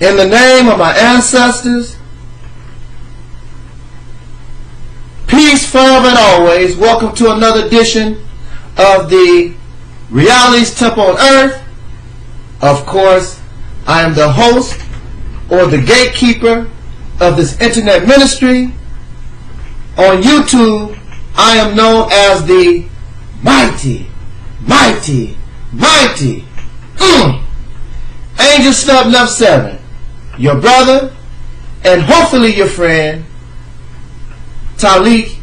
in the name of my ancestors. Peace forever and always. Welcome to another edition of the Reality's Temple on Earth. Of course, I am the host or the gatekeeper of this internet ministry. On YouTube, I am known as the mighty, mighty, mighty Angel Snub Nub 7, your brother and hopefully your friend, Taalik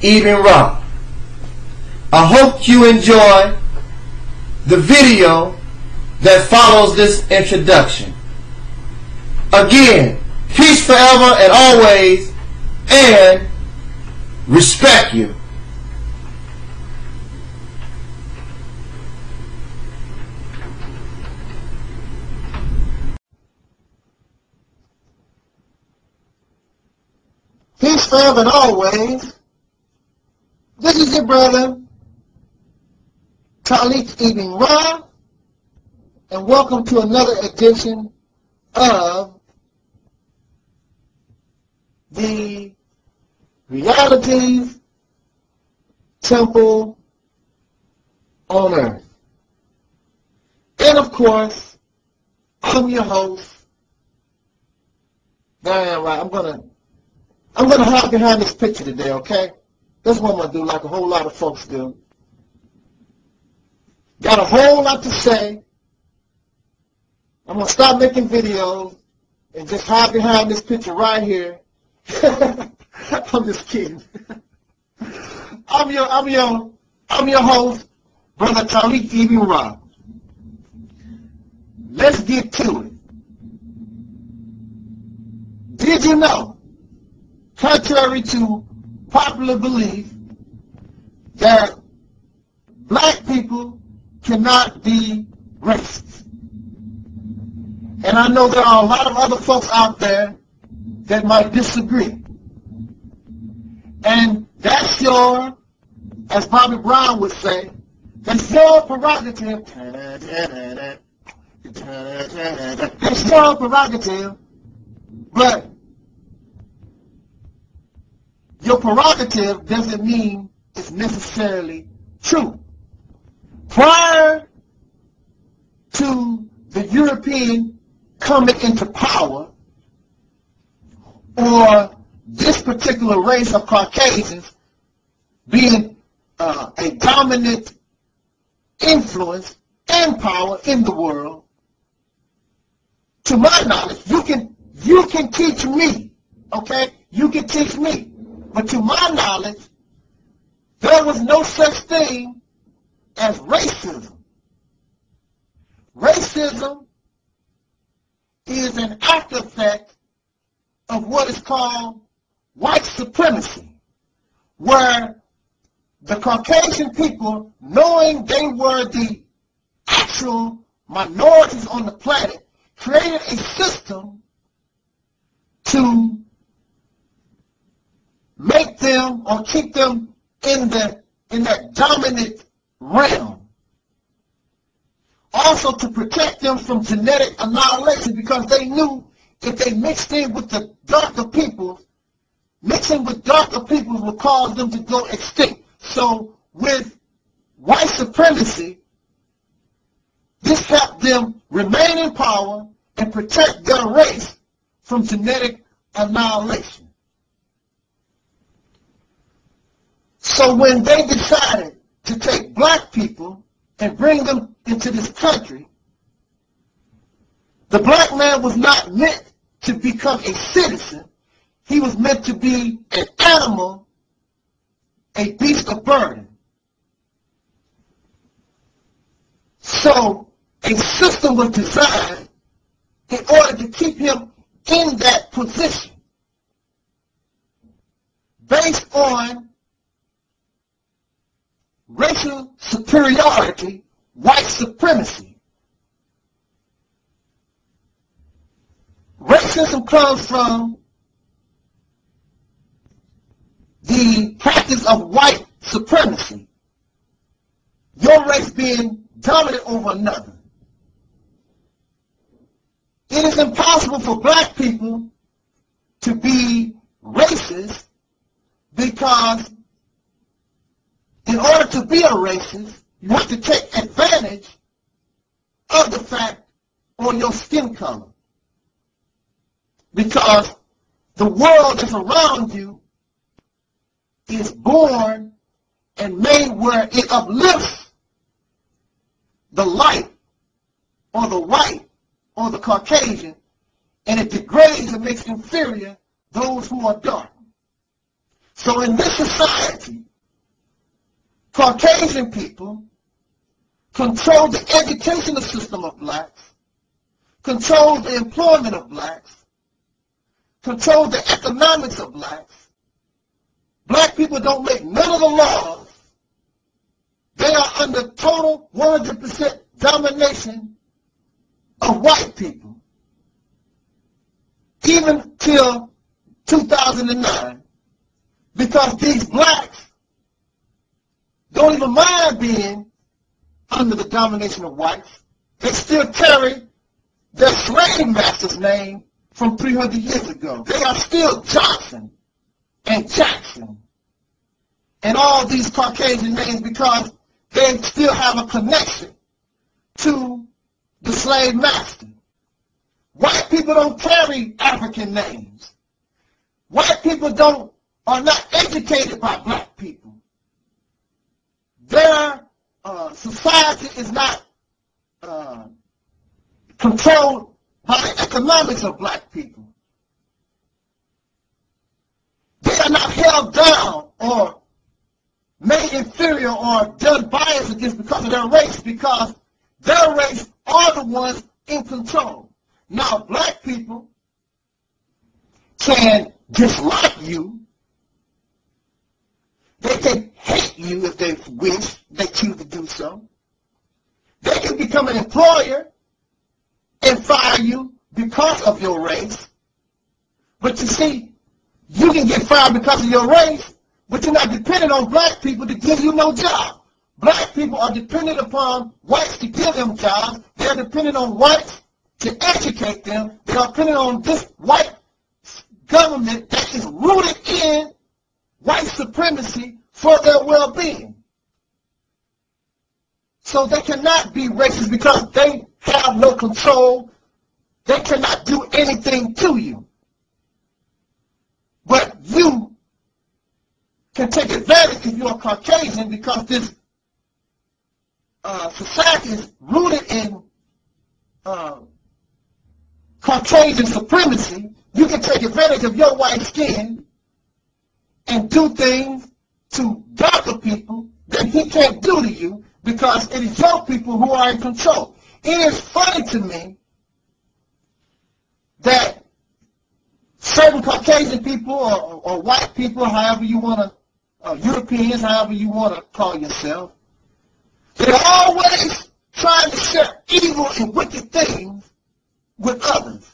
Ibn'rad. I hope you enjoy the video that follows this introduction. Again, peace forever and always, and respect you. Peace forever and always. This is your brother, Taalik Ibn'rad, and welcome to another edition of the Reality's Temple on Earth. And of course, I'm your host, Diane Wright. I'm gonna hide behind this picture today, okay? That's what I'm gonna do, like a whole lot of folks do. Got a whole lot to say. I'm gonna stop making videos and just hide behind this picture right here. I'm just kidding. I'm your host, Brother Taalik Ibn'rad. Let's get to it. Did you know? Contrary to popular belief that black people cannot be racist. And I know there are a lot of other folks out there that might disagree. And that's your, as Bobby Brown would say, that's your prerogative. That's your prerogative, but your prerogative doesn't mean it's necessarily true. Prior to the European coming into power, or this particular race of Caucasians being a dominant influence and power in the world, to my knowledge, you can teach me, okay? You can teach me. But to my knowledge, there was no such thing as racism. Racism is an aftereffect of what is called white supremacy, where the Caucasian people, knowing they were the actual minorities on the planet, created a system to make them or keep them in that dominant realm. Also to protect them from genetic annihilation, because they knew if they mixed in with the darker peoples, mixing with darker peoples would cause them to go extinct. So with white supremacy, this helped them remain in power and protect their race from genetic annihilation. So when they decided to take black people and bring them into this country, the black man was not meant to become a citizen. He was meant to be an animal, a beast of burden. So a system was designed in order to keep him in that position based on racial superiority, white supremacy. Racism comes from the practice of white supremacy, your race being dominant over another. It it's impossible for black people to be racist, because in order to be a racist, you have to take advantage of the fact on your skin color, because the world that's around you is born and made where it uplifts the light or the white or the Caucasian, and it degrades and makes inferior those who are dark. So in this society, Caucasian people control the educational system of blacks, control the employment of blacks, control the economics of blacks. Black people don't make none of the laws. They are under total 100% domination of white people. Even till 2009, because these blacks don't even mind being under the domination of whites. They still carry their slave master's name from 300 years ago. They are still Johnson and Jackson and all these Caucasian names, because they still have a connection to the slave master. White people don't carry African names. White people are not educated by black people. Their society is not controlled by the economics of black people. They are not held down or made inferior or done bias against because of their race, because their race are the ones in control. Now, black people can dislike you. They can hate you if they wish, they choose to do so. They can become an employer and fire you because of your race. But you see, you can get fired because of your race, but you're not dependent on black people to give you no job. Black people are dependent upon whites to give them jobs. They're dependent on whites to educate them. They're dependent on this white government that is rooted in white supremacy for their well-being. So they cannot be racist because they have no control. They cannot do anything to you. But you can take advantage if you're Caucasian, because this society is rooted in Caucasian supremacy. You can take advantage of your white skin and do things to darker people that he can't do to you, because it is your people who are in control. It is funny to me that certain Caucasian people or white people, however you want to, Europeans, however you want to call yourself, they're always trying to share evil and wicked things with others.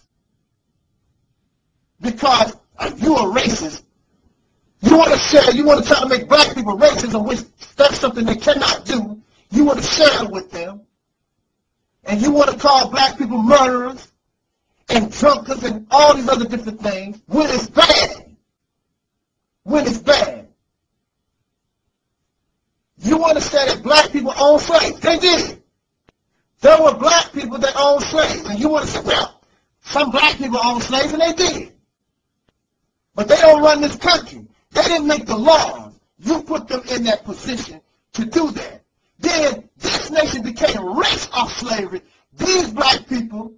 Because if you're a racist, you want to share, you want to try to make black people racist, which that's something they cannot do. You want to share it with them. And you want to call black people murderers and drunkards and all these other different things when it's bad. When it's bad. You want to say that black people own slaves. They did. There were black people that owned slaves. And you want to say, well, some black people owned slaves, and they did. But they don't run this country. They didn't make the laws. You put them in that position to do that. Then this nation became rich off slavery. These black people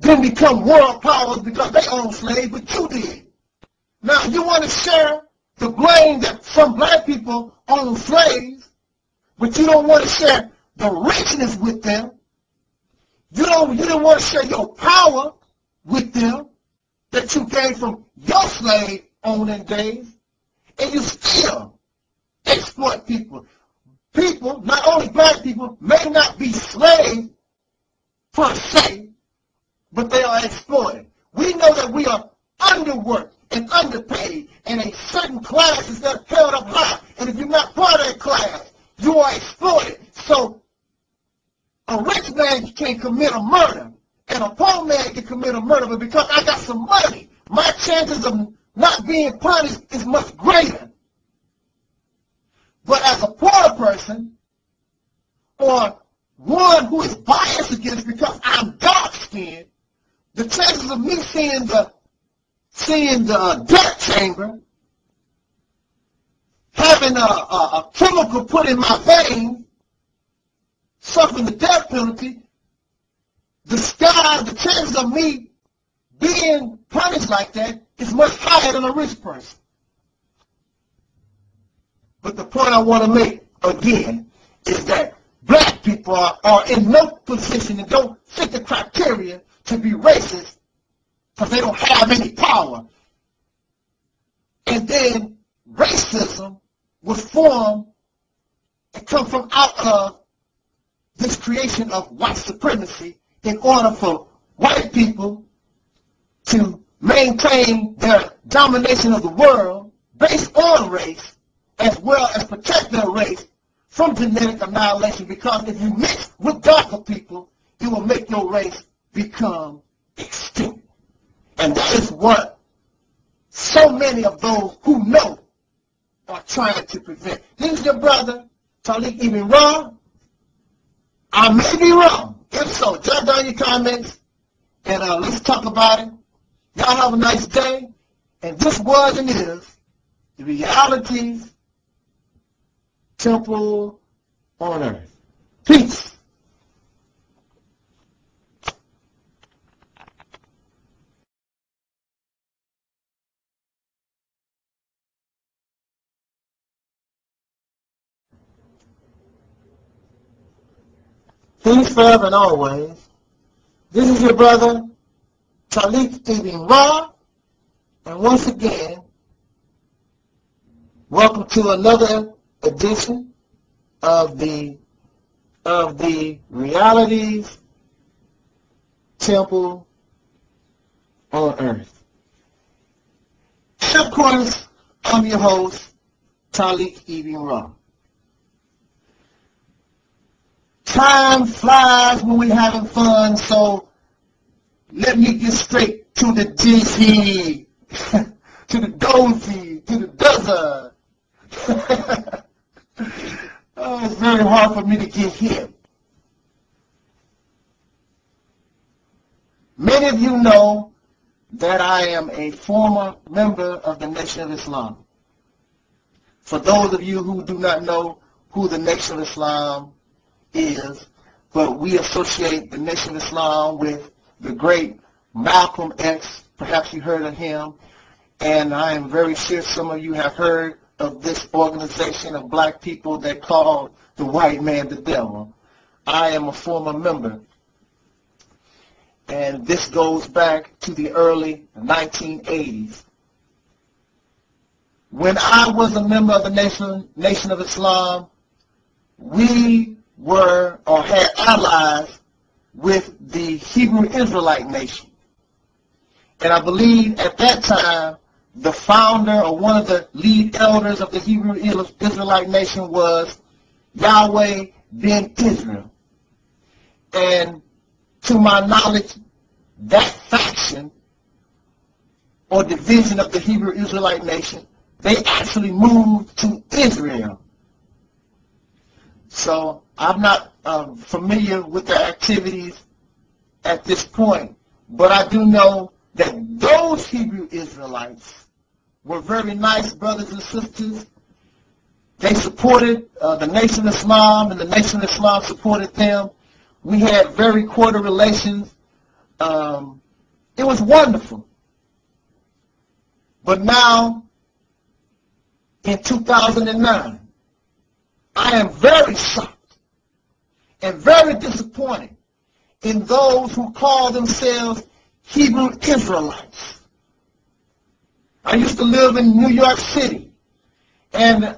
then become world powers because they own slaves, but you did. Now you want to share the blame that some black people own slaves, but you don't want to share the richness with them. You don't want to share your power with them that you gained from your slave owning days, and you still exploit people. People, not only black people, may not be slaves per se, but they are exploited. We know that we are underworked and underpaid, and a certain class is that held up high, and if you're not part of that class, you are exploited. So a rich man can commit a murder, and a poor man can commit a murder, but because I got some money, my chances of not being punished is much greater. But as a poor person, or one who is biased against because I'm dark-skinned, the chances of me seeing the death chamber, having a chemical put in my vein, suffering the death penalty, the chances of me being punished like that is much higher than a rich person. But the point I want to make again is that black people are in no position and don't fit the criteria to be racist because they don't have any power. And then racism was formed and come from out of this creation of white supremacy in order for white people to maintain their domination of the world based on race as well as protect their race from genetic annihilation, because if you mix with darker people, it will make your race become extinct. And that is what so many of those who know are trying to prevent. This is your brother, Taalik Ibn'rad. I may be wrong. If so, jot down your comments and let's talk about it. Y'all have a nice day. And this was and is the Reality's Temple on Earth. Peace. Peace forever and always. This is your brother, Taalik Ibn'rad, and once again, welcome to another edition of the Reality's Temple on Earth. And of course, I'm your host, Taalik Ibn'rad. Time flies when we're having fun, so let me get straight to the GC, to the dozy, to the dozer. Oh, it's very hard for me to get here. Many of you know that I am a former member of the Nation of Islam. For those of you who do not know who the Nation of Islam is, but we associate the Nation of Islam with the great Malcolm X. Perhaps you heard of him, and I am very sure some of you have heard of this organization of black people that called the white man the devil. I am a former member, and this goes back to the early 1980s. When I was a member of the Nation of Islam, we were or had allies with the Hebrew Israelite nation. And I believe at that time, the founder or one of the lead elders of the Hebrew Israelite nation was Yahweh Ben Israel. And to my knowledge, that faction or division of the Hebrew Israelite nation, they actually moved to Israel. So I'm not familiar with their activities at this point, but I do know that those Hebrew Israelites were very nice brothers and sisters. They supported the Nation of Islam, and the Nation of Islam supported them. We had very cordial relations. It was wonderful. But now, in 2009, I am very shocked and very disappointed in those who call themselves Hebrew Israelites. I used to live in New York City, and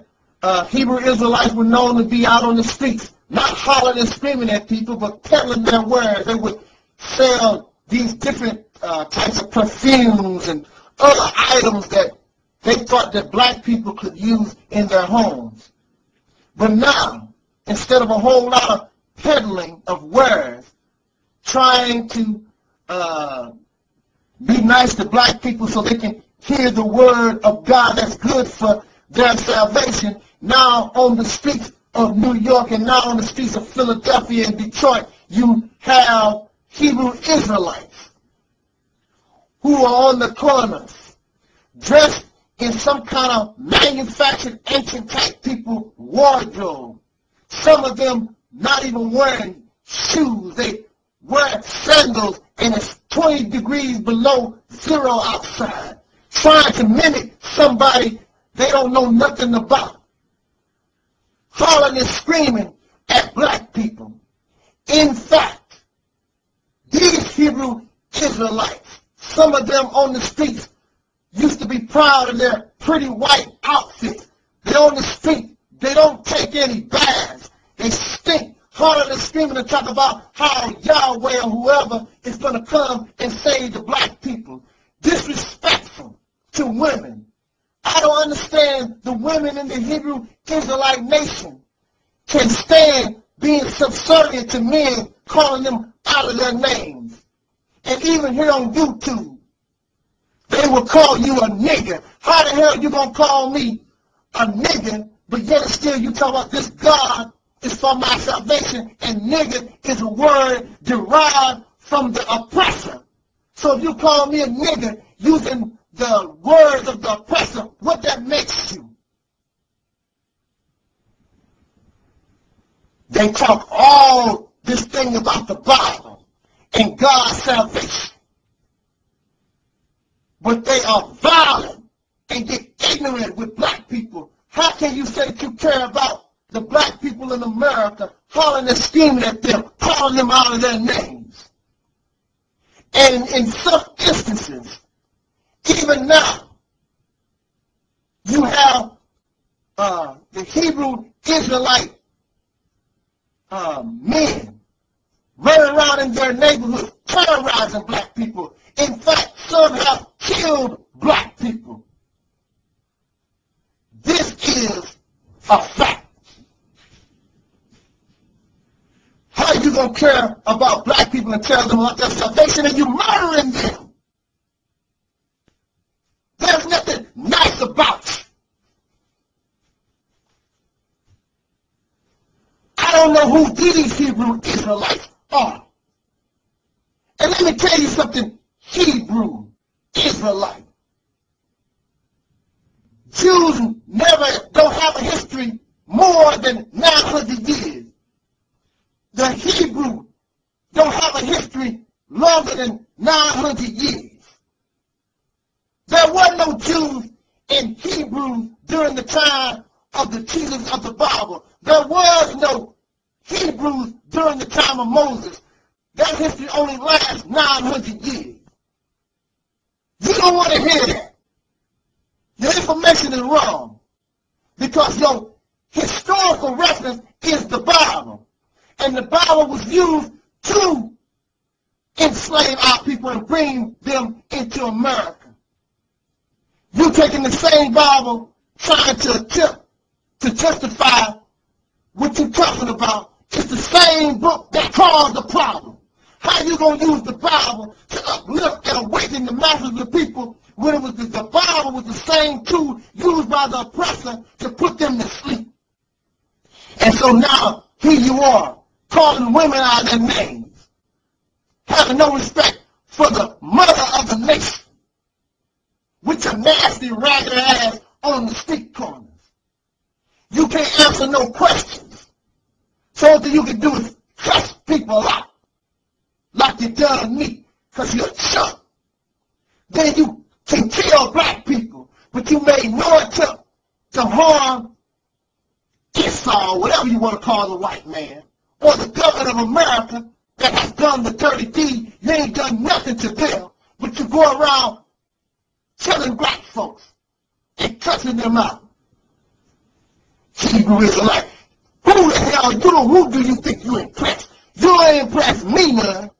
Hebrew Israelites were known to be out on the streets, not hollering and screaming at people, but peddling their wares. They would sell these different types of perfumes and other items that they thought that black people could use in their homes. But now, instead of a whole lot of peddling of wares, trying to be nice to black people so they can hear the word of God that's good for their salvation, now on the streets of New York and now on the streets of Philadelphia and Detroit, you have Hebrew Israelites who are on the corners, dressed in some kind of manufactured ancient type people wardrobe. Some of them not even wearing shoes. They wear sandals and it's 20 degrees below zero outside, trying to mimic somebody they don't know nothing about, hollering and screaming at black people. In fact, these Hebrew Israelites, some of them on the streets, used to be proud of their pretty white outfits. They're on the street. They don't take any baths. They stink. Harder than screaming and talk about how Yahweh or whoever is going to come and save the black people. Disrespectful to women. I don't understand the women in the Hebrew Israelite nation can stand being subservient to men calling them out of their names. And even here on YouTube, they will call you a nigger. How the hell you gonna call me a nigger, but yet still you talk about this God is for my salvation, and nigger is a word derived from the oppressor. So if you call me a nigger using the words of the oppressor, what that makes you? They talk all this thing about the Bible and God's salvation, but they are violent and get ignorant with black people. How can you say that you care about the black people in America, hollering and screaming at them, calling them out of their names? And in some instances, even now, you have the Hebrew Israelite men running around in their neighborhoods, terrorizing black people. In fact, some have killed black people. This is a fact. How are you going to care about black people and tell them about their salvation and you murdering them? There's nothing nice about you. I don't know who these Hebrew Israelites are. And let me tell you something, Hebrew Israelite. Jews don't have a history more than 900 years. The Hebrew don't have a history longer than 900 years. There were no Jews in Hebrew during the time of the teachers of the Bible. There was no Hebrews during the time of Moses. That history only lasts 900 years. You don't want to hear that. Your information is wrong because your historical reference is the Bible. And the Bible was used to enslave our people and bring them into America. You're taking the same Bible, trying to attempt to justify what you're talking about. It's the same book that caused the problem. How you going to use the Bible to uplift and awaken the masses of the people when it was the Bible was the same tool used by the oppressor to put them to sleep? And so now, here you are, calling women out of their names, having no respect for the mother of the nation, with your nasty, ragged ass on the street corners. You can't answer no questions. So all you can do is cuss people out, like you done me, because you're a chump. Then you can kill black people, but you made no attempt to harm Esau, whatever you want to call the white man, or the government of America that has done the dirty deed. You ain't done nothing to them, but you go around killing black folks and cussing them out. Hebrew Israelite, who the hell, who do you think you impressed? You ain't impressed me, man.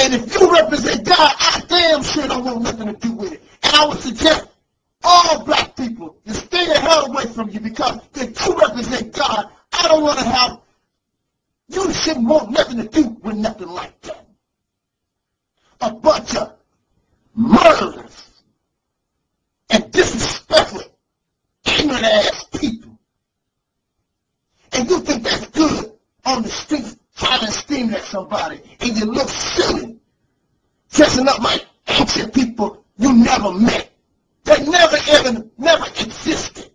And if you represent God, I damn sure don't want nothing to do with it. And I would suggest all black people to stay the hell away from you, because if you represent God, I don't want to have You shouldn't want nothing to do with nothing like that. A bunch of murderers and disrespectful, ignorant ass people. And you think that's good on the streets, hollering, steaming at somebody, and you look silly, dressing up like ancient people you never met, that never existed.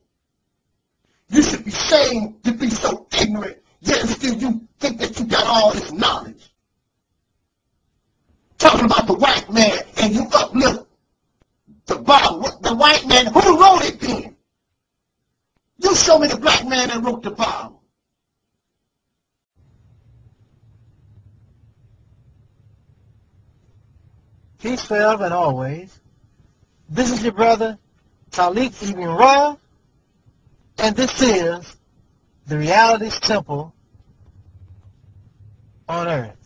You should be ashamed to be so ignorant, yet still you think that you got all this knowledge. Talking about the white man, and you uplift the Bible. The white man, who wrote it then? You show me the black man that wrote the Bible. Peace forever and always. This is your brother, Taalik Ibn'rad, and this is the Reality's Temple on Earth.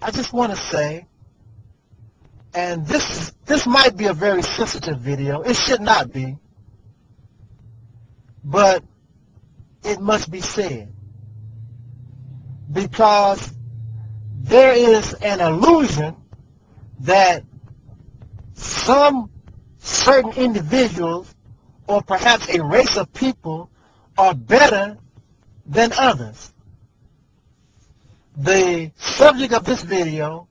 I just want to say, and this might be a very sensitive video. It should not be, but it must be said, because there is an illusion that some certain individuals or perhaps a race of people are better than others. The subject of this video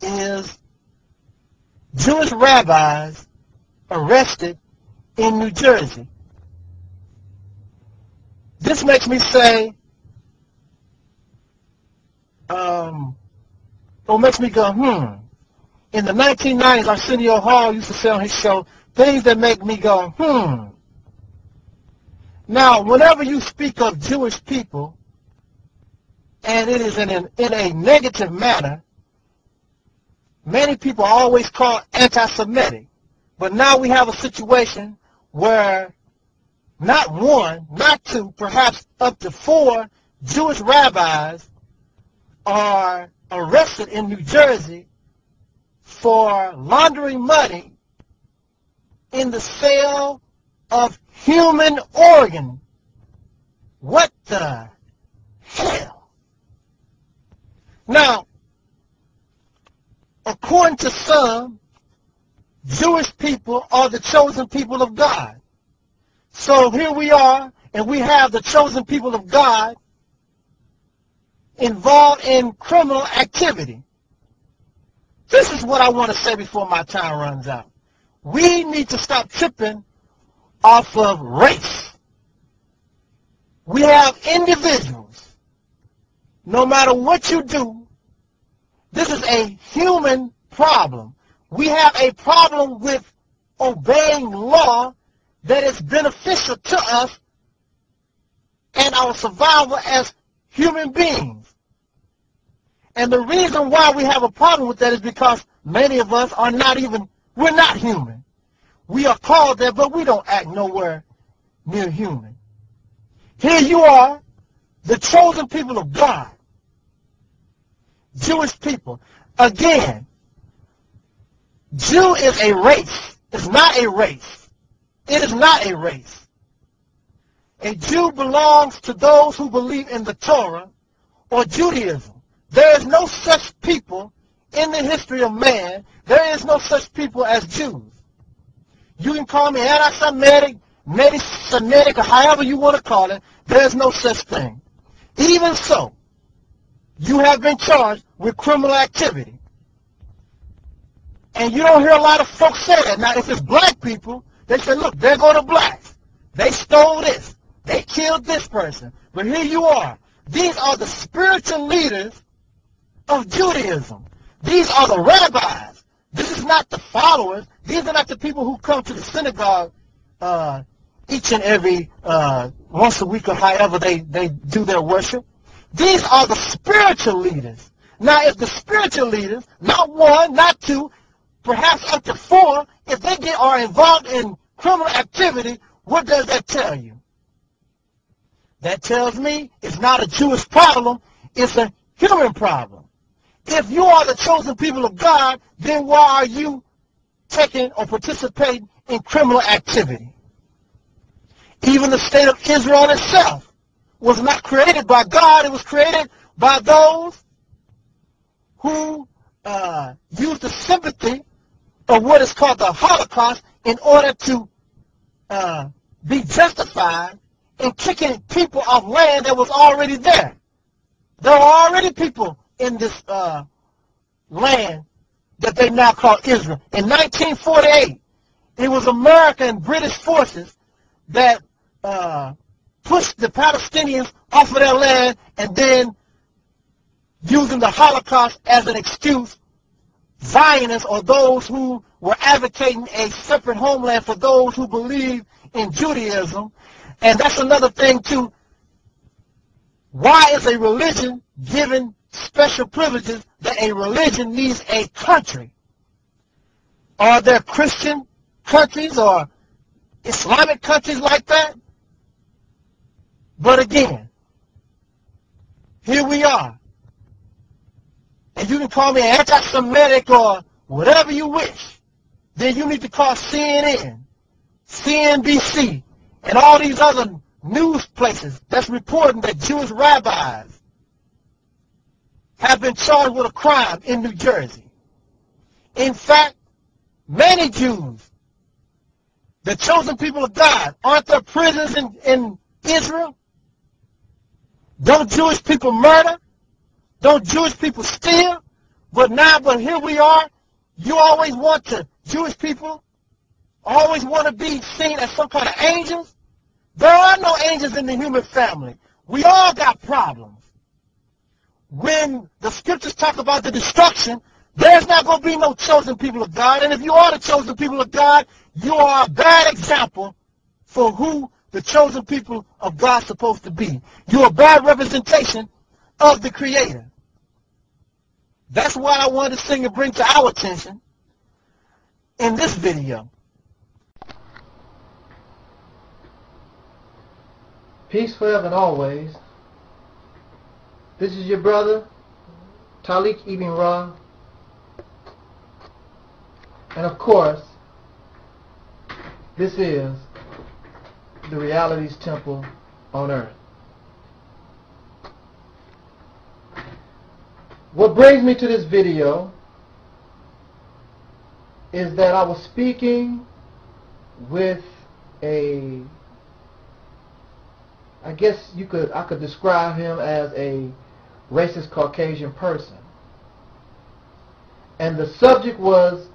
is Jewish rabbis arrested in New Jersey. This makes me say, what makes me go, In the 1990s, Arsenio Hall used to say on his show, things that make me go, Now, whenever you speak of Jewish people, and it is in a negative manner, many people are always called anti-Semitic. But now we have a situation where not one, not two, perhaps up to four Jewish rabbis are arrested in New Jersey for laundering money in the sale of human organ. What the hell? Now, according to some, Jewish people are the chosen people of God. So here we are, and we have the chosen people of God involved in criminal activity. This is what I want to say before my time runs out. We need to stop tripping off of race. We have individuals. No matter what you do, this is a human problem. We have a problem with obeying law that is beneficial to us and our survival as human beings. And the reason why we have a problem with that is because many of us are not even, we're not human. We are called that, but we don't act nowhere near human. Here you are, the chosen people of God, Jewish people. Again, Jew is a race. It's not a race. It is not a race. A Jew belongs to those who believe in the Torah or Judaism. There is no such people in the history of man. There is no such people as Jews. You can call me anti-Semitic, anti-Semitic, or however you want to call it. There is no such thing. Even so, you have been charged with criminal activity. And you don't hear a lot of folks say that. Now, if it's black people, they say, look, there go the blacks. They stole this. They killed this person. But here you are. These are the spiritual leaders of Judaism. These are the rabbis. This is not the followers. These are not the people who come to the synagogue each and every once a week or however they do their worship. These are the spiritual leaders. Now, if the spiritual leaders, not one, not two, perhaps up to four, if they are involved in criminal activity, what does that tell you? That tells me it's not a Jewish problem, it's a human problem. If you are the chosen people of God, then why are you taking or participating in criminal activity? Even the state of Israel itself was not created by God. It was created by those who used the sympathy of what is called the Holocaust in order to be justified in kicking people off land that was already there. There were already people in this land that they now call Israel. In 1948, it was American and British forces that pushed the Palestinians off of their land, and then, using the Holocaust as an excuse, Zionists, or those who were advocating a separate homeland for those who believe in Judaism. And that's another thing too. Why is a religion given special privileges that a religion needs a country? Are there Christian countries or Islamic countries like that? But again, here we are. And you can call me an anti-Semitic or whatever you wish. Then you need to call CNN, CNBC, and all these other news places that's reporting that Jewish rabbis have been charged with a crime in New Jersey. In fact, many Jews, the chosen people of God, aren't there prisons in Israel? Don't Jewish people murder? Don't Jewish people steal? But here we are. You always want to, Jewish people always want to be seen as some kind of angels. There are no angels in the human family. We all got problems. When the scriptures talk about the destruction, there's not going to be no chosen people of God. And if you are the chosen people of God, you are a bad example for who the chosen people of God are supposed to be. You're a bad representation of the Creator. That's what I wanted to sing and bring to our attention in this video. Peace forever and always. This is your brother, Taalik Ibn'rad. And of course, this is the Reality's Temple on Earth. What brings me to this video is that I was speaking with a, I guess you could, I could describe him as a racist Caucasian person. And the subject was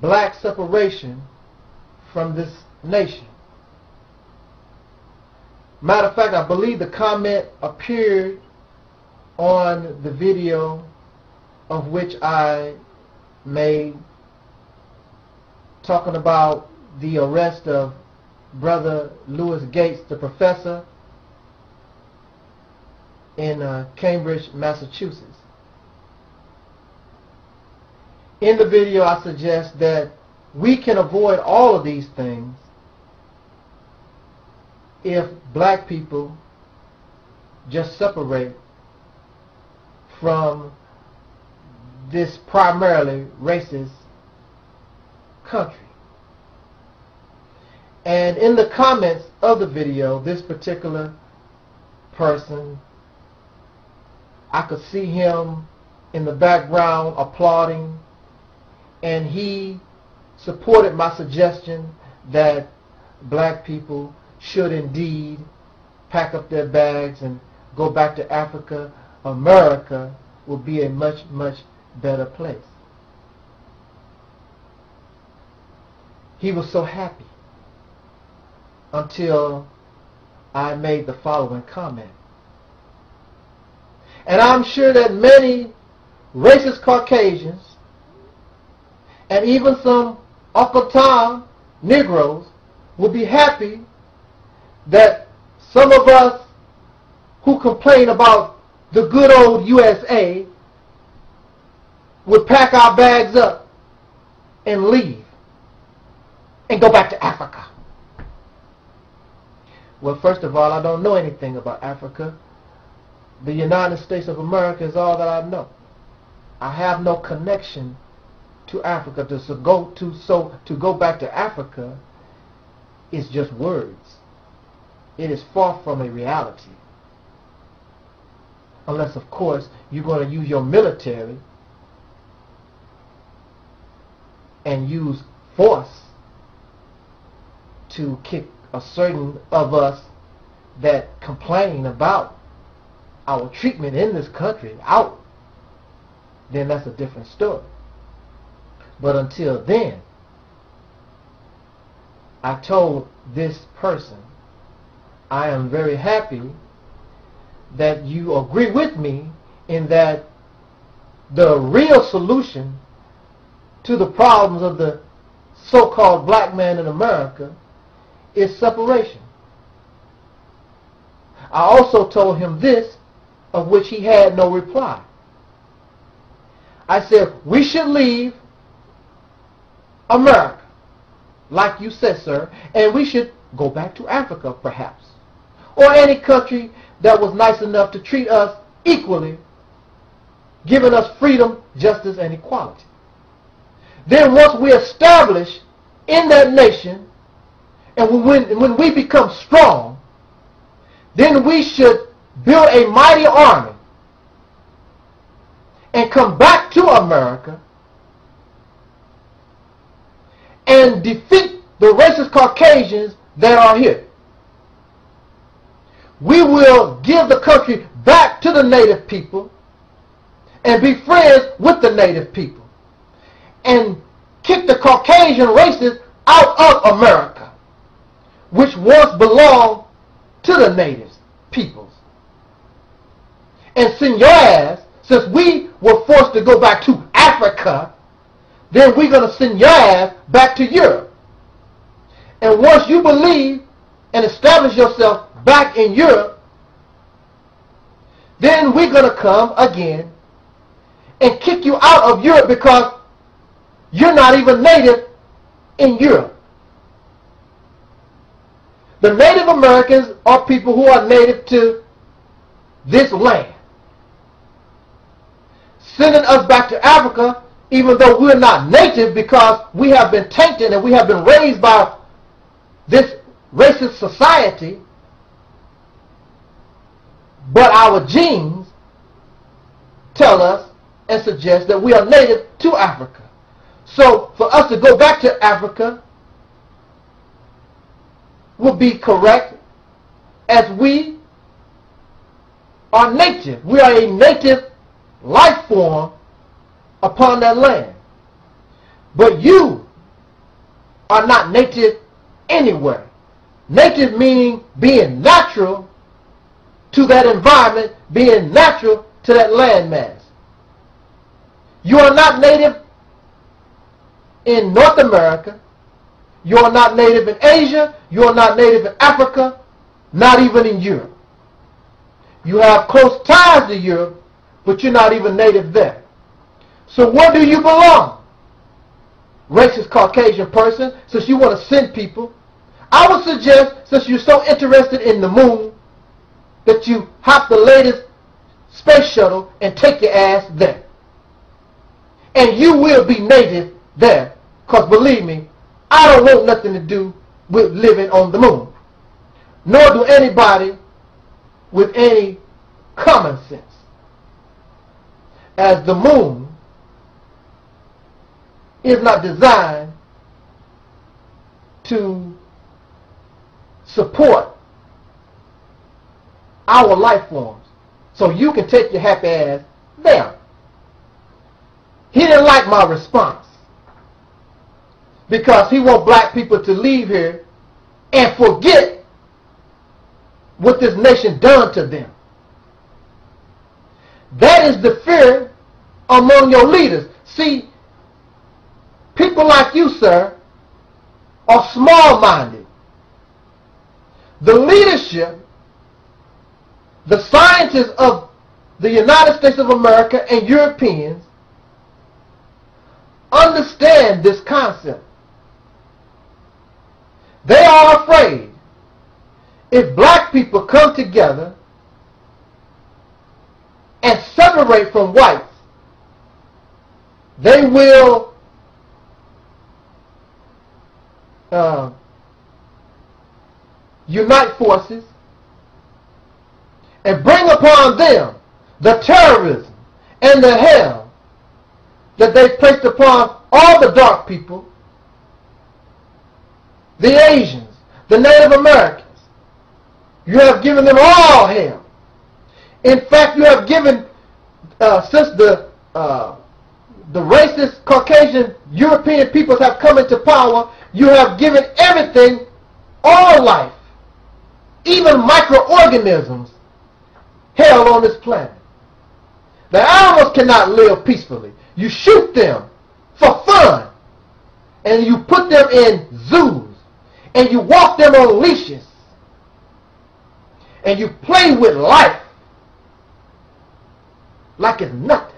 black separation from this nation. Matter of fact, I believe the comment appeared on the video of which I made talking about the arrest of Brother Lewis Gates, the professor in Cambridge, Massachusetts. In the video, I suggest that we can avoid all of these things if black people just separate from this primarily racist country. And in the comments of the video, this particular person, I could see him in the background applauding, and he supported my suggestion that black people should indeed pack up their bags and go back to Africa. America will be a much, much better place. He was so happy until I made the following comment. And I'm sure that many racist Caucasians and even some Uncle Tom Negroes will be happy that some of us who complain about the good old USA would pack our bags up and leave and go back to Africa. Well, first of all, I don't know anything about Africa. The United States of America is all that I know. I have no connection to Africa. To go back to Africa is just words. It is far from a reality. Unless, of course, you're going to use your military and use force to kick a certain of us that complain about our treatment in this country out, then that's a different story. But until then, I told this person, I am very happy that you agree with me in that the real solution to the problems of the so-called black man in America is separation. I also told him this, of which he had no reply. I said, we should leave America, like you said, sir, and we should go back to Africa, perhaps, or any country that was nice enough to treat us equally, giving us freedom, justice, and equality. Then once we establish in that nation, and when we become strong, then we should build a mighty army and come back to America and defeat the racist Caucasians that are here. We will give the country back to the native people and be friends with the native people and kick the Caucasian races out of America, which once belonged to the native peoples, and send your ass, since we were forced to go back to Africa, then we're going to send your ass back to Europe. And once you believe and establish yourself back in Europe, then we're going to come again and kick you out of Europe because you're not even native in Europe. The Native Americans are people who are native to this land. Sending us back to Africa, even though we're not native, because we have been tainted and we have been raised by this racist society, but our genes tell us and suggest that we are native to Africa. So for us to go back to Africa will be correct, as we are native. We are a native life form upon that land. But you are not native anywhere. Native meaning being natural to that environment, being natural to that landmass. You are not native in North America. You are not native in Asia. You are not native in Africa. Not even in Europe. You have close ties to Europe, but you're not even native there. So where do you belong? Racist Caucasian person, since you want to send people, I would suggest, since you're so interested in the moon, that you hop the latest space shuttle and take your ass there. And you will be native there. Because believe me, I don't want nothing to do with living on the moon. Nor do anybody with any common sense. As the moon is not designed to support our life forms. So you can take your happy ass there. He didn't like my response, because he wants black people to leave here and forget what this nation done to them. That is the fear among your leaders. See, people like you, sir, are small-minded. The leadership, the scientists of the United States of America and Europeans understand this concept. They are afraid if black people come together and separate from whites, they will unite forces and bring upon them the terrorism and the hell that they placed upon all the dark people, the Asians, the Native Americans. You have given them all hell. In fact, you have given, since the racist Caucasian European peoples have come into power, you have given everything, all life, even microorganisms, hell on this planet. The animals cannot live peacefully. You shoot them for fun, and you put them in zoos, and you walk them on leashes, and you play with life like it's nothing.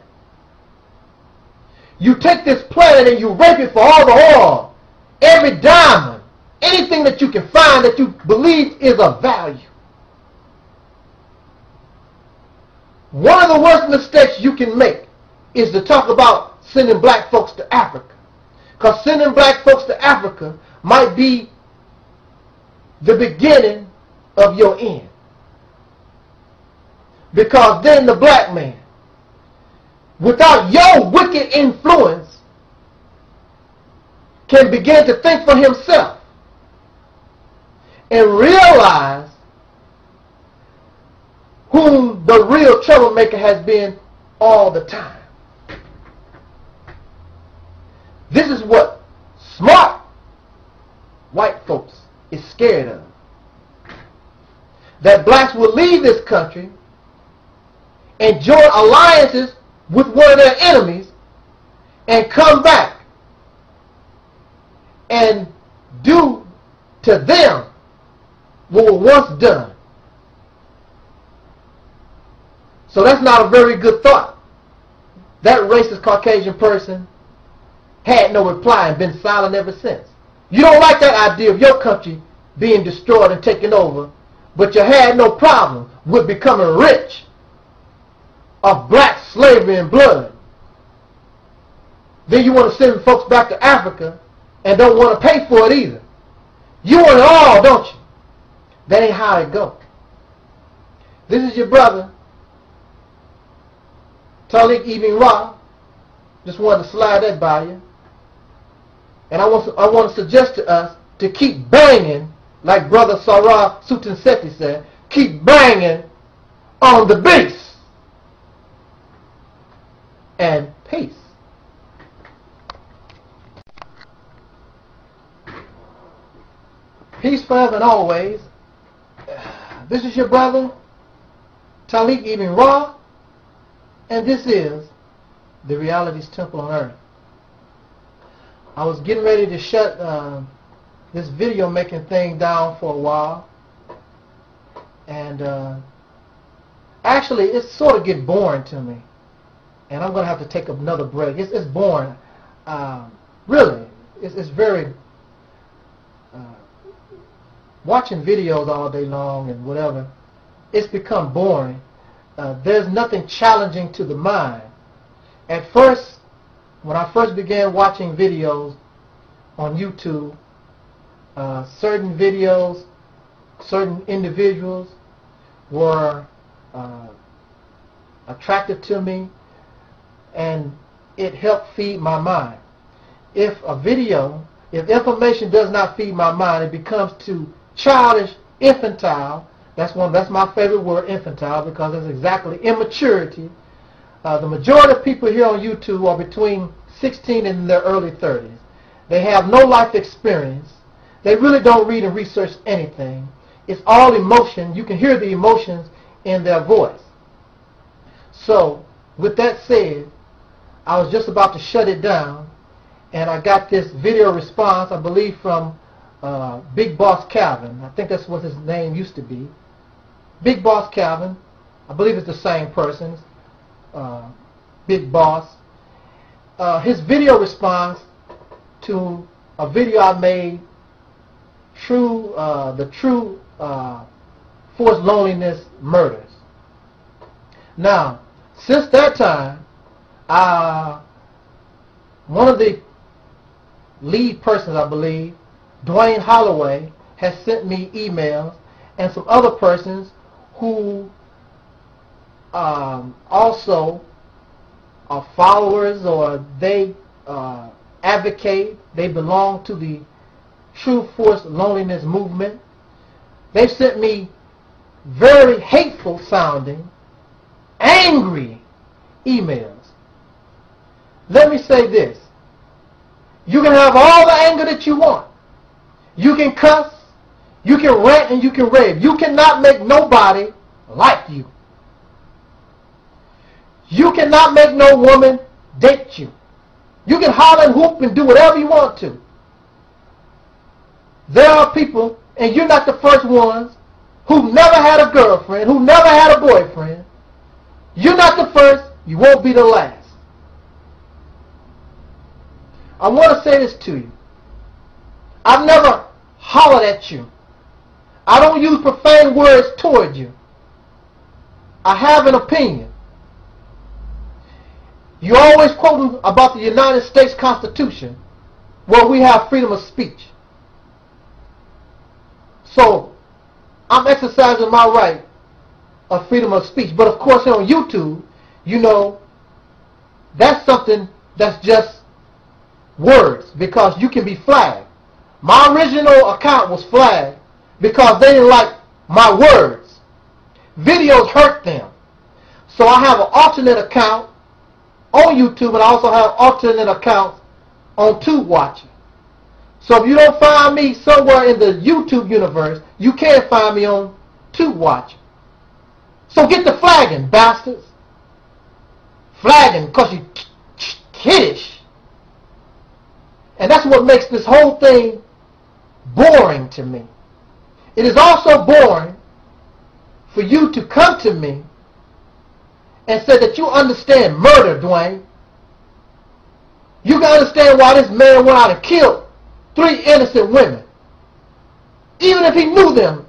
You take this planet and you rape it for all the oil, every diamond, anything that you can find that you believe is of value. One of the worst mistakes you can make is to talk about sending black folks to Africa. Because sending black folks to Africa might be the beginning of your end. Because then the black man, without your wicked influence, can begin to think for himself and realize whom the real troublemaker has been all the time. This is what smart white folks is scared of. That blacks will leave this country and join alliances with one of their enemies and come back and do to them what was once done. So that's not a very good thought. That racist Caucasian person had no reply and been silent ever since. You don't like that idea of your country being destroyed and taken over, but you had no problem with becoming rich of black slavery and blood. Then you want to send folks back to Africa and don't want to pay for it either. You want it all, don't you? That ain't how it goes. This is your brother, Taalik Ibn'rad. Just wanted to slide that by you. And I want to suggest to us to keep banging, like Brother Sarah Sutensethi said, keep banging on the beast. And peace. Peace forever and always. This is your brother, Taalik Ibn'rad. And this is the Reality's Temple on Earth. I was getting ready to shut this video making thing down for a while, and actually it's sort of getting boring to me, and I'm going to have to take another break. It's boring, really. It's very watching videos all day long and whatever. It's become boring. There's nothing challenging to the mind. At first, when I first began watching videos on YouTube, certain videos, certain individuals were attracted to me, and it helped feed my mind. If a video, if information does not feed my mind, it becomes too childish, infantile. That's my favorite word, infantile, because it's exactly immaturity. The majority of people here on YouTube are between 16 and their early 30s. They have no life experience. They really don't read and research anything. It's all emotion. You can hear the emotions in their voice. So, with that said, I was just about to shut it down, and I got this video response, I believe, from Big Boss Calvin. I think that's what his name used to be. Big Boss Calvin, I believe it's the same person's, Big Boss. His video response to a video I made, the True Force Loneliness Murders. Now, since that time, one of the lead persons, I believe, Dwayne Holloway, has sent me emails and some other persons who also are followers, or they advocate, they belong to the True Force Loneliness movement. They sent me very hateful sounding, angry emails. Let me say this. You can have all the anger that you want. You can cuss, you can rant, and you can rave. You cannot make nobody like you. You cannot make no woman date you. You can holler and hoop and do whatever you want to. There are people, and you're not the first ones, who never had a girlfriend, who never had a boyfriend. You're not the first, you won't be the last. I want to say this to you. I've never hollered at you. I don't use profane words toward you. I have an opinion. You're always quoting about the United States Constitution, where we have freedom of speech. So, I'm exercising my right of freedom of speech. But of course, on YouTube, you know, that's something that's just words, because you can be flagged. My original account was flagged because they didn't like my words. Videos hurt them. So I have an alternate account on YouTube, and I also have alternate accounts on TubeWatcher. So if you don't find me somewhere in the YouTube universe, you can't find me on TubeWatcher. So get the flagging, bastards. Flagging because you kiddish. And that's what makes this whole thing boring to me. It is also boring for you to come to me and say that you understand murder, Dwayne. You can understand why this man went out and killed 3 innocent women. Even if he knew them,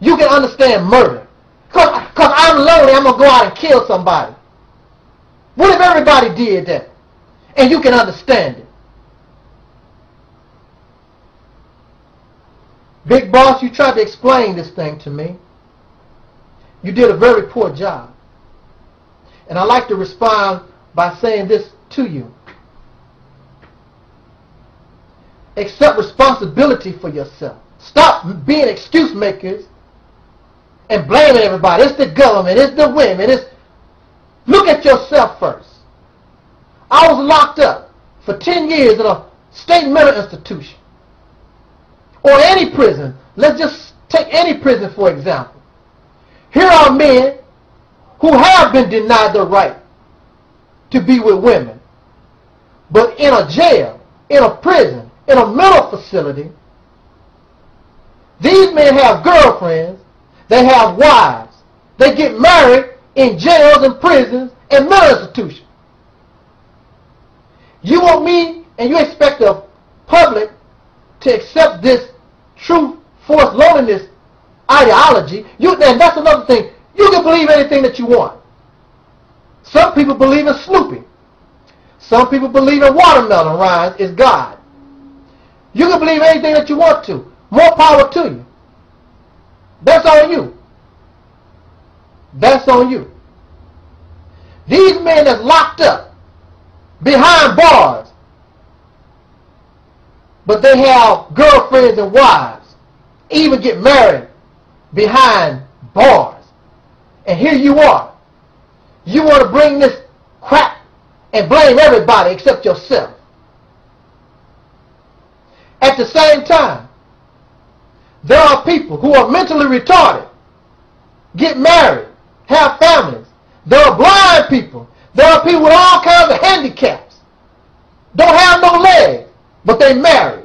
you can understand murder. Because I'm lonely, I'm going to go out and kill somebody. What if everybody did that? And you can understand it. Big Boss, you tried to explain this thing to me. You did a very poor job. And I'd like to respond by saying this to you. Accept responsibility for yourself. Stop being excuse makers and blaming everybody. It's the government, it's the women, it's... Look at yourself first. I was locked up for 10 years in a state mental institution. Or any prison. Let's just take any prison for example. Here are men who have been denied the right to be with women. But in a jail, in a prison, in a mental facility, these men have girlfriends, they have wives, they get married in jails and prisons and mental institutions. You want me, and you expect the public to accept this true force loneliness ideology. And that's another thing. You can believe anything that you want. Some people believe in Snoopy. Some people believe in watermelon rinds is God. You can believe anything that you want to. More power to you. That's on you. That's on you. These men that's locked up behind bars, but they have girlfriends and wives, even get married behind bars. And here you are. You want to bring this crap and blame everybody except yourself. At the same time, there are people who are mentally retarded, get married, have families. There are blind people. There are people with all kinds of handicaps. Don't have no legs, but they married.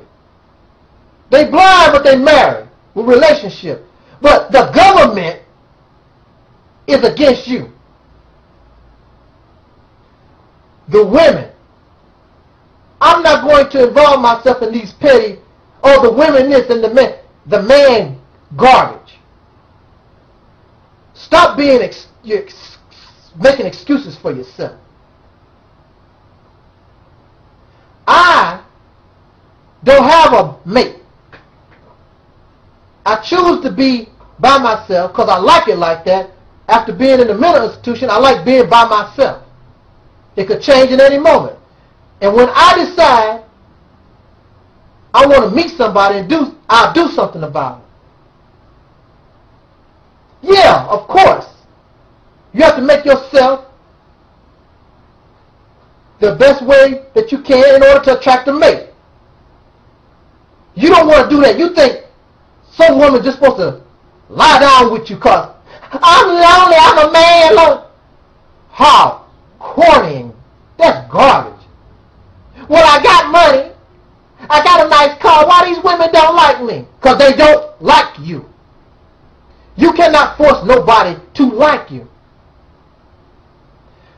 They blind, but they married with relationship. But the government is against you. The women. I'm not going to involve myself in these petty, oh, the women this and the man garbage. Stop being making excuses for yourself. I don't have a mate. I choose to be by myself because I like it like that. After being in the mental institution, I like being by myself. It could change at any moment. And when I decide I want to meet somebody, and I'll do something about it. Yeah, of course. You have to make yourself the best way that you can in order to attract a mate. You don't want to do that. You think some woman just supposed to lie down with you because I'm lonely, I'm a man. Look, how corny. That's garbage. Well, I got money. I got a nice car. Why these women don't like me? Because they don't like you. You cannot force nobody to like you.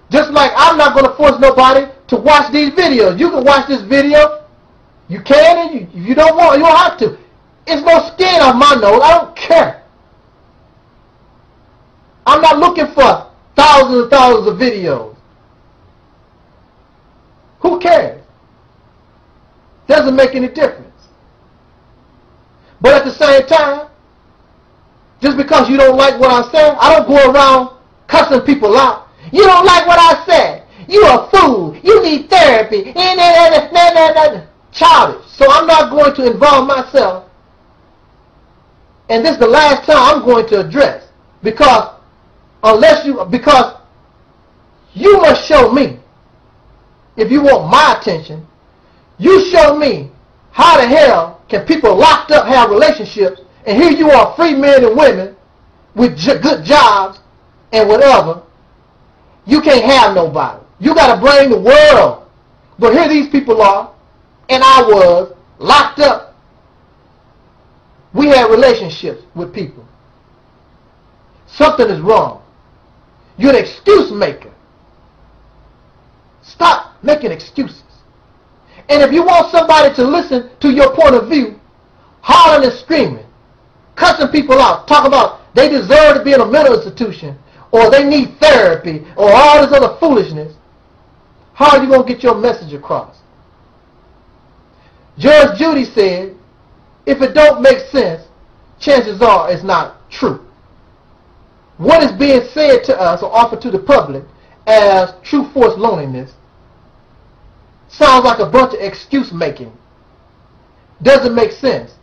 Just like I'm not going to force nobody to watch these videos. You can watch this video. You can and you don't want. You don't have to. It's no skin on my nose. I don't care. I'm not looking for thousands and thousands of videos. Who cares? Doesn't make any difference. But at the same time, just because you don't like what I said, I don't go around cussing people out. You don't like what I said. You a fool. You need therapy. Childish. So I'm not going to involve myself. And this is the last time I'm going to address. Because you must show me, if you want my attention, you show me how the hell can people locked up have relationships, and here you are, free men and women with good jobs and whatever. You can't have nobody. You got to blame the world. But here these people are, and I was, locked up. We had relationships with people. Something is wrong. You're an excuse maker. Stop making excuses. And if you want somebody to listen to your point of view, hollering and screaming, cussing people out, talking about they deserve to be in a mental institution, or they need therapy, or all this other foolishness, how are you going to get your message across? Judge Judy said, if it don't make sense, chances are it's not true. What is being said to us or offered to the public as True Force Loneliness sounds like a bunch of excuse making. Doesn't make sense.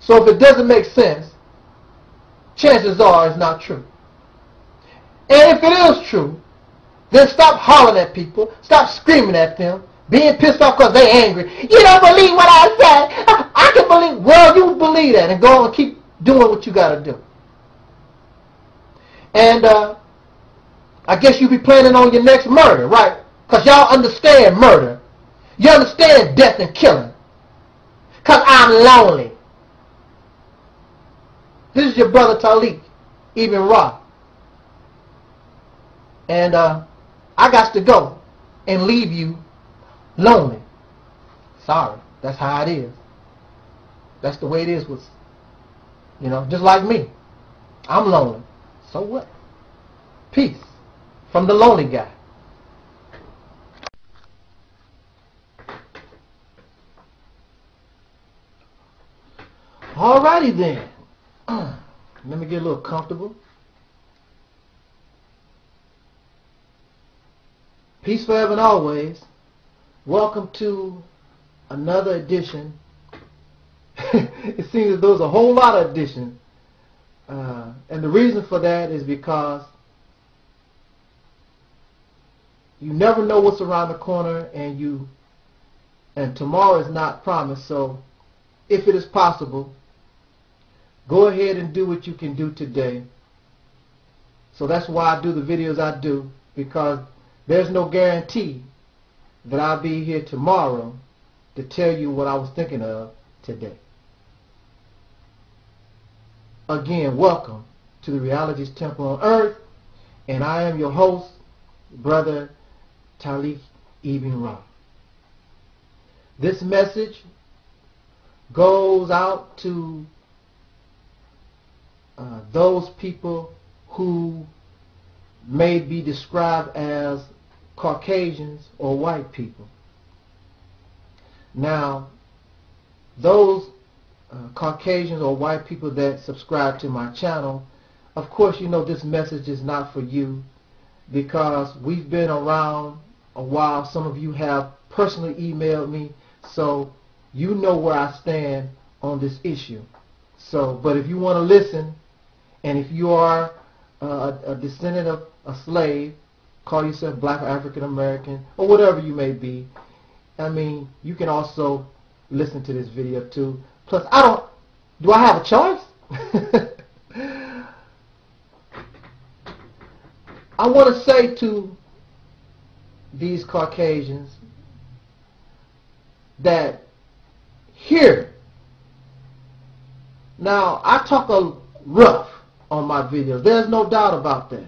So if it doesn't make sense, chances are it's not true. And if it is true, then stop hollering at people, stop screaming at them, being pissed off because they're angry. You don't believe what I said. I can believe. Well, you believe that, and go on and keep doing what you got to do. And I guess you'll be planning on your next murder, right? Because y'all understand murder. You understand death and killing. Because I'm lonely. This is your brother Taalik Ibn'rad. And I got to go and leave you lonely. Sorry. That's how it is. That's the way it is with, you know, just like me. I'm lonely. So what? Peace from the lonely guy. Alrighty then. Let me get a little comfortable. Peace forever and always. Welcome to another edition. It seems that there's a whole lot of editions. And the reason for that is because you never know what's around the corner, and tomorrow is not promised. So if it is possible, go ahead and do what you can do today. So that's why I do the videos I do, because there's no guarantee that I'll be here tomorrow to tell you what I was thinking of today. Again, welcome to the Reality's Temple on Earth, and I am your host, Brother Taalik Ibn'rad. This message goes out to those people who may be described as Caucasians or white people. Now, those Caucasians or white people that subscribe to my channel, of course you know this message is not for you, because we've been around a while. Some of you have personally emailed me, so you know where I stand on this issue. So, but if you want to listen, and if you are a descendant of a slave, call yourself black or African American, or whatever you may be, I mean, you can also listen to this video too. Plus, do I have a choice? I want to say to these Caucasians that here, now I talk a rough on my videos, there's no doubt about that,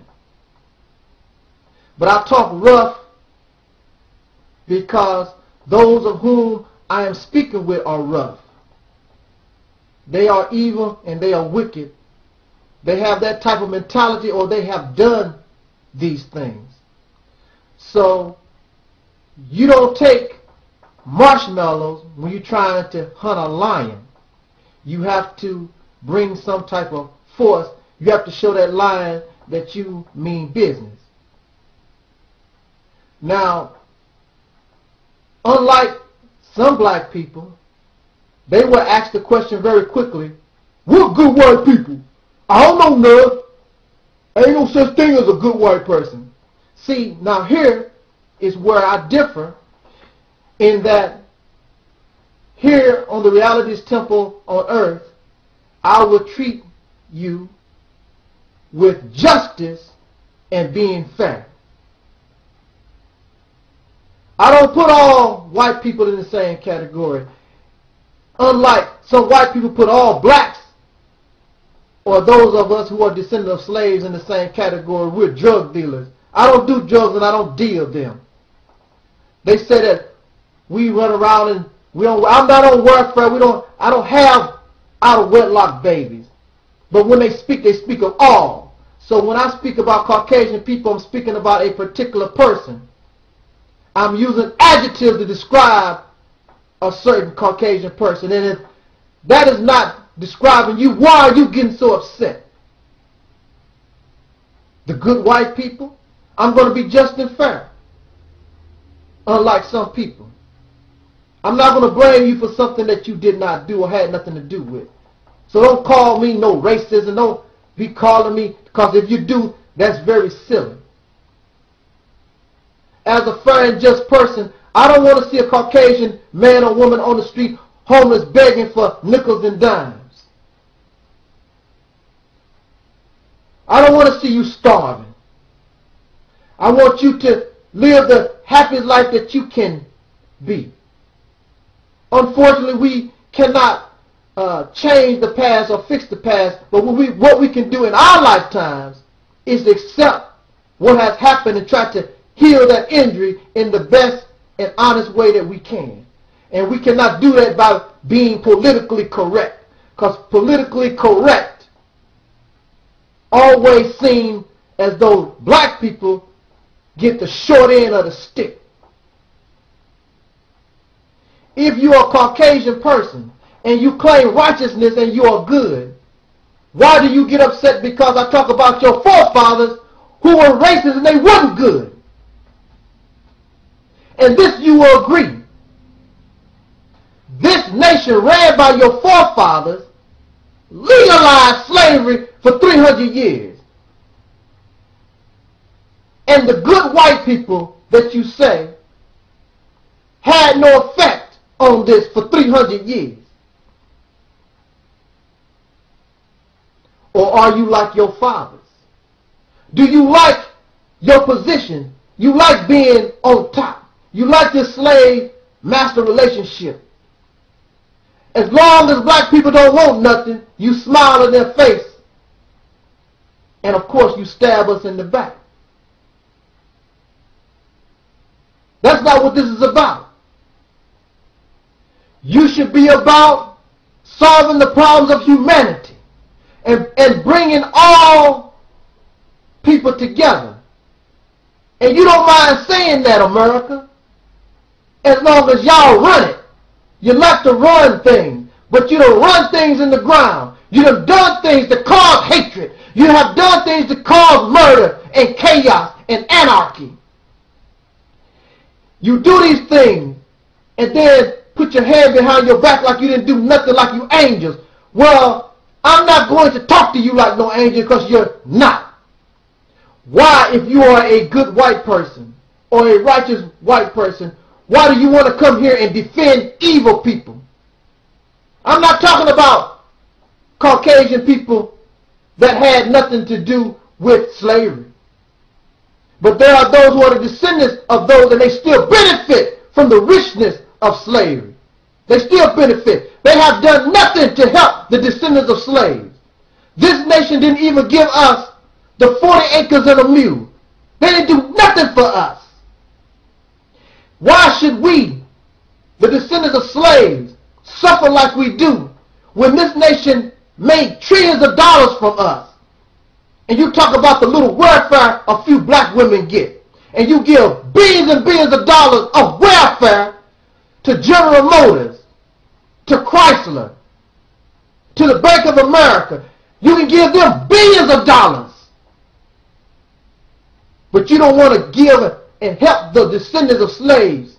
but I talk rough because those of whom I am speaking with are rough. They are evil and they are wicked. They have that type of mentality, or they have done these things. So you don't take marshmallows when you're trying to hunt a lion. You have to bring some type of force. You have to show that lion that you mean business. Now, unlike some black people, they were asked the question very quickly, "What good white people? I don't know none. Ain't no such thing as a good white person." See, now here is where I differ, in that here on the Reality's Temple on Earth, I will treat you with justice and being fair. I don't put all white people in the same category. Unlike some white people put all blacks or those of us who are descendants of slaves in the same category. We're drug dealers. I don't do drugs and I don't deal them. They say that we run around and we don't, I'm not on welfare. I don't have out of wedlock babies. But when they speak of all. So when I speak about Caucasian people, I'm speaking about a particular person. I'm using adjectives to describe a certain Caucasian person, and if that is not describing you, why are you getting so upset? The good white people, I'm going to be just and fair, unlike some people. I'm not going to blame you for something that you did not do or had nothing to do with. So don't call me no racism, don't be calling me, because if you do, that's very silly. As a fair and just person, I don't want to see a Caucasian man or woman on the street homeless begging for nickels and dimes. I don't want to see you starving. I want you to live the happiest life that you can be. Unfortunately, we cannot change the past or fix the past, but what we can do in our lifetimes is accept what has happened and try to heal that injury in the best and honest way that we can. And we cannot do that by being politically correct, because politically correct always seem as though black people get the short end of the stick. If you are a Caucasian person and you claim righteousness and you are good, why do you get upset because I talk about your forefathers who were racist and they weren't good? And this you will agree. This nation ran by your forefathers legalized slavery for 300 years. And the good white people that you say had no effect on this for 300 years. Or are you like your fathers? Do you like your position? You like being on top. You like this slave-master relationship. As long as black people don't want nothing, you smile in their face. And of course you stab us in the back. That's not what this is about. You should be about solving the problems of humanity and bringing all people together. And you don't mind saying that, America. As long as y'all run it, you like to run things. But you done run things in the ground. You done done things to cause hatred. You have done things to cause murder and chaos and anarchy. You do these things and then put your hand behind your back like you didn't do nothing, like you angels. Well, I'm not going to talk to you like no angel because you're not. Why, if you are a good white person or a righteous white person, why do you want to come here and defend evil people? I'm not talking about Caucasian people that had nothing to do with slavery. But there are those who are the descendants of those, and they still benefit from the richness of slavery. They still benefit. They have done nothing to help the descendants of slaves. This nation didn't even give us the 40 acres and a mule. They didn't do nothing for us. Why should we, the descendants of slaves, suffer like we do when this nation made trillions of dollars from us? And you talk about the little welfare a few black women get. And you give billions and billions of dollars of welfare to General Motors, to Chrysler, to the Bank of America. You can give them billions of dollars. But you don't want to give and help the descendants of slaves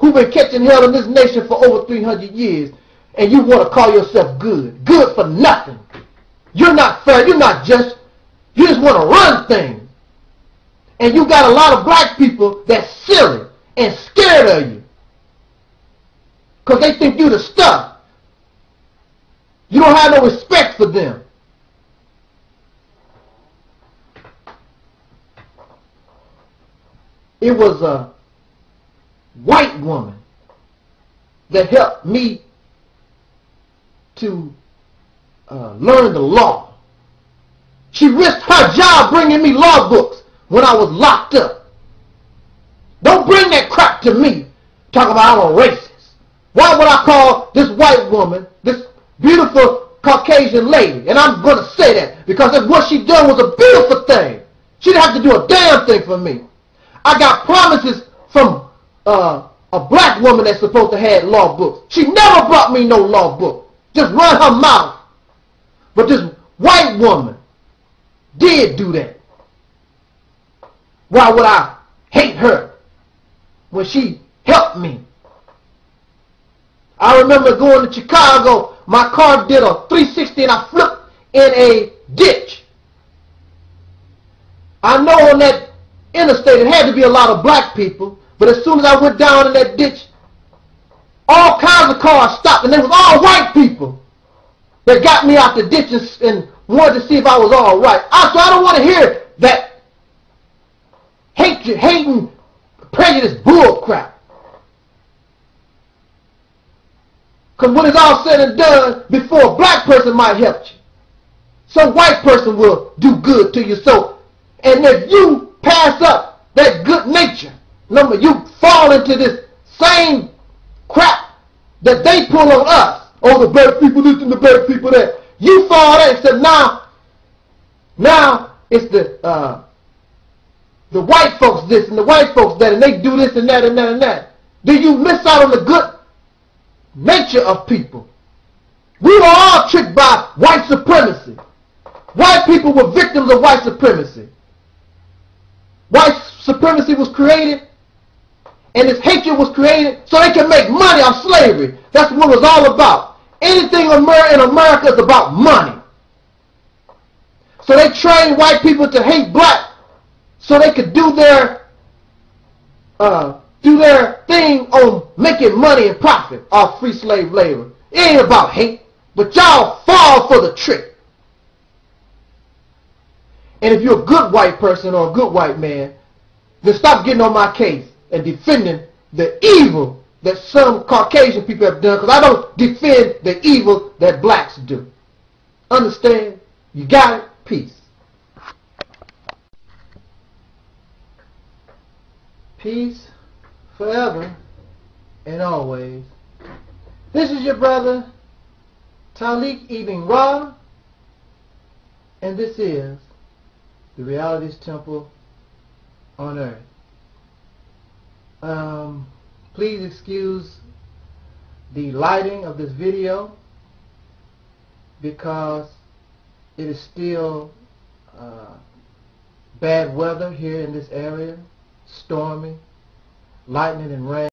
who've been catching hell in this nation for over 300 years. And you want to call yourself good. Good for nothing. You're not fair. You're not just. You just want to run things. And you got a lot of black people that's silly and scared of you, because they think you're the stuff. You don't have no respect for them. It was a white woman that helped me to learn the law. She risked her job bringing me law books when I was locked up. Don't bring that crap to me. Talk about I'm a racist. Why would I call this white woman, this beautiful Caucasian lady? And I'm going to say that because if what she done was a beautiful thing, she didn't have to do a damn thing for me. I got promises from a black woman that's supposed to have law books. She never brought me no law book. Just run her mouth. But this white woman did do that. Why would I hate her when she helped me? I remember going to Chicago. My car did a 360 and I flipped in a ditch. I know on that interstate it had to be a lot of black people, but as soon as I went down in that ditch, all kinds of cars stopped, and they was all white people that got me out the ditch and wanted to see if I was all right. So I don't want to hear that hatred, hating, prejudice bull crap. Because when it's all said and done, before a black person might help you, some white person will do good to you. So, and if you pass up that good nature, remember, you fall into this same crap that they pull on us. Oh, the black people this and the black people that. You fall that and said, now it's the white folks this and the white folks that, and they do this and that and that and that. Do you miss out on the good nature of people? We were all tricked by white supremacy. White people were victims of white supremacy. White supremacy was created, and this hatred was created so they can make money off slavery. That's what it was all about. Anything in America is about money. So they trained white people to hate black so they could do their thing on making money and profit off free slave labor. It ain't about hate, but y'all fall for the trick. And if you're a good white person or a good white man, then stop getting on my case and defending the evil that some Caucasian people have done, because I don't defend the evil that blacks do. Understand? You got it? Peace. Peace forever and always. This is your brother, Taalik Ibn'rad, and this is the Reality's Temple on Earth. Please excuse the lighting of this video because it is still bad weather here in this area, stormy, lightning and rain.